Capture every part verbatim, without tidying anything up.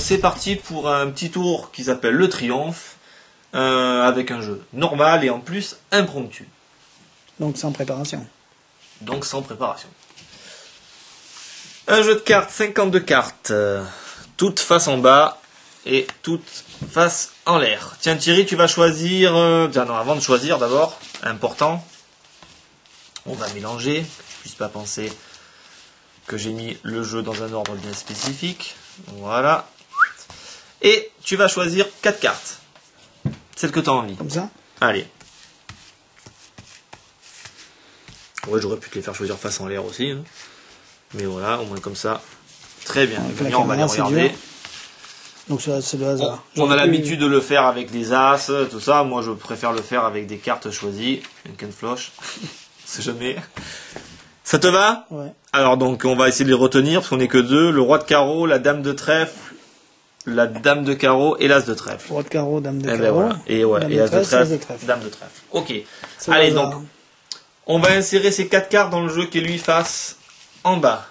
C'est parti pour un petit tour qui s'appelle le Triumph, euh, avec un jeu normal et en plus impromptu. Donc sans préparation. Donc sans préparation. Un jeu de cartes, cinquante-deux cartes, euh, toutes face en bas et toutes face en l'air. Tiens Thierry, tu vas choisir, euh, non, avant de choisir d'abord, important, on va mélanger, que tu puisses pas penser que j'ai mis le jeu dans un ordre bien spécifique, voilà. Et tu vas choisir quatre cartes. Celle que tu as envie. Comme ça? Allez. Ouais, j'aurais pu te les faire choisir face en l'air aussi. Hein. Mais voilà, au moins comme ça. Très bien. Venez, on va les regarder. Donc ça, c'est le hasard. On, on a l'habitude de le faire avec des as, tout ça. Moi, je préfère le faire avec des cartes choisies. Une canne floche. C'est jamais. Ça te va? Ouais. Alors, donc, on va essayer de les retenir parce qu'on n'est que deux. Le roi de carreau, la dame de trèfle. La dame de carreau et l'as de trèfle. Roi de carreau, dame de et carreau. Ben voilà. Et ouais, dame et as de, de trèfle, dame de trèfle. Ok. Allez donc, va. on va insérer ces quatre cartes dans le jeu qui lui face en bas.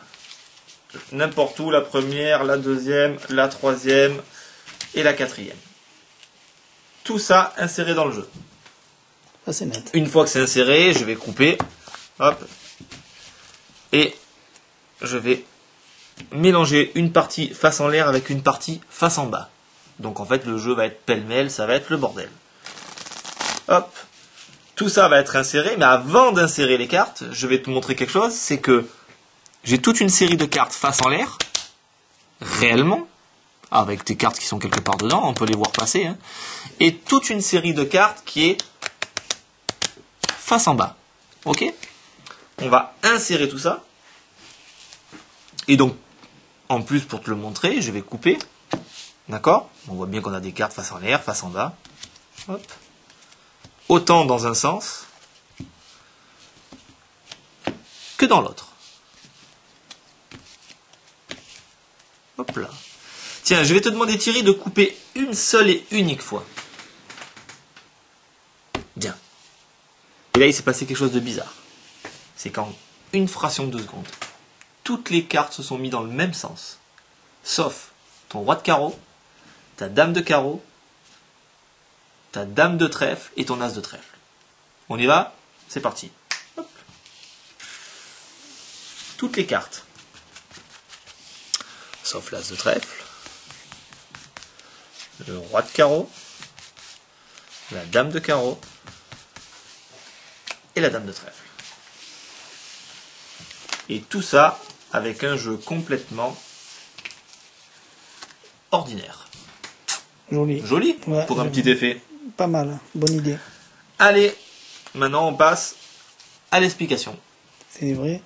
N'importe où, la première, la deuxième, la troisième et la quatrième. Tout ça inséré dans le jeu. Ça c'est net. Une fois que c'est inséré, je vais couper. Hop. Et je vais mélanger une partie face en l'air avec une partie face en bas. Donc en fait le jeu va être pêle-mêle, ça va être le bordel. Hop, tout ça va être inséré, mais avant d'insérer les cartes, je vais te montrer quelque chose, c'est que j'ai toute une série de cartes face en l'air, réellement, avec des cartes qui sont quelque part dedans, on peut les voir passer, hein, et toute une série de cartes qui est face en bas. Ok? On va insérer tout ça, et donc en plus, pour te le montrer, je vais couper. D'accord? On voit bien qu'on a des cartes face en l'air, face en bas. Hop. Autant dans un sens que dans l'autre. Hop là. Tiens, je vais te demander, Thierry, de couper une seule et unique fois. Bien. Et là, il s'est passé quelque chose de bizarre. C'est qu'en une fraction de deux secondes, toutes les cartes se sont mises dans le même sens, sauf ton roi de carreau, ta dame de carreau, ta dame de trèfle et ton as de trèfle. On y va? C'est parti. Hop. Toutes les cartes, sauf l'as de trèfle, le roi de carreau, la dame de carreau et la dame de trèfle. Et tout ça avec un jeu complètement ordinaire. Joli. Joli, ouais, pour un joli. Petit effet. Pas mal, bonne idée. Allez, maintenant on passe à l'explication. C'est des vrais?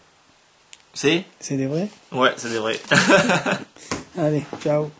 C'est? C'est des vrais? Ouais, c'est des vrais. Allez, ciao.